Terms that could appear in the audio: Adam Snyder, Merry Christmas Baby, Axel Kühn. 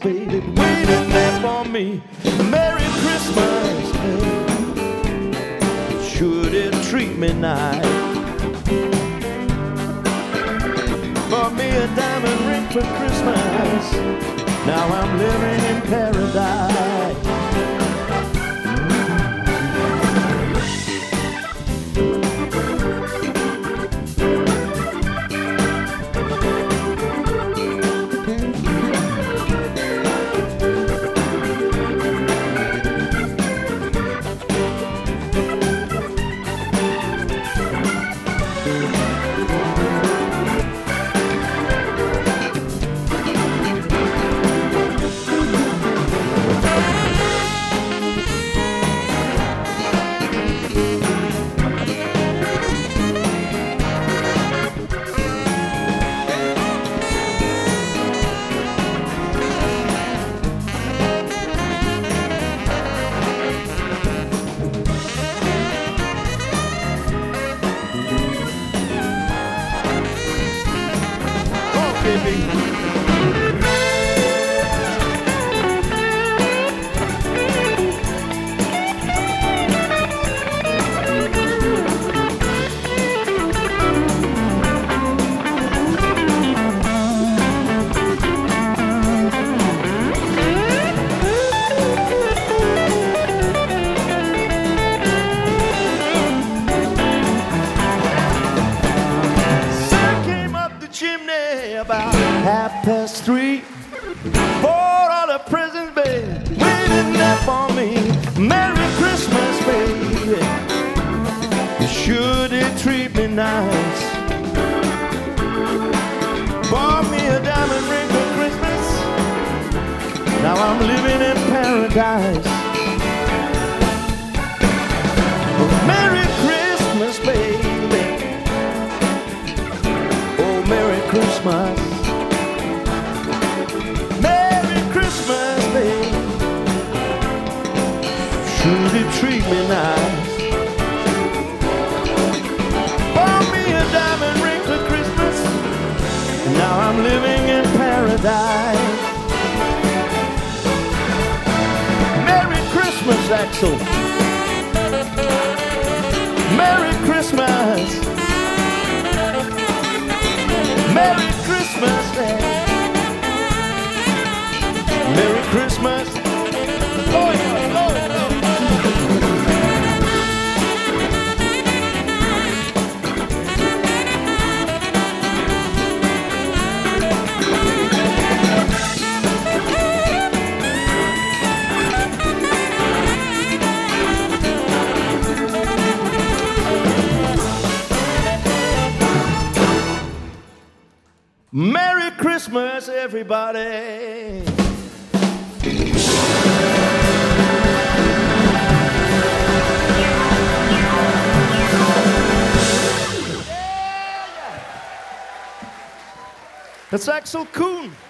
Baby, waiting there for me. Merry Christmas, baby. Should it treat me nice? Bought me a diamond ring for Christmas. Now I'm living in paradise. That's Axel Kühn.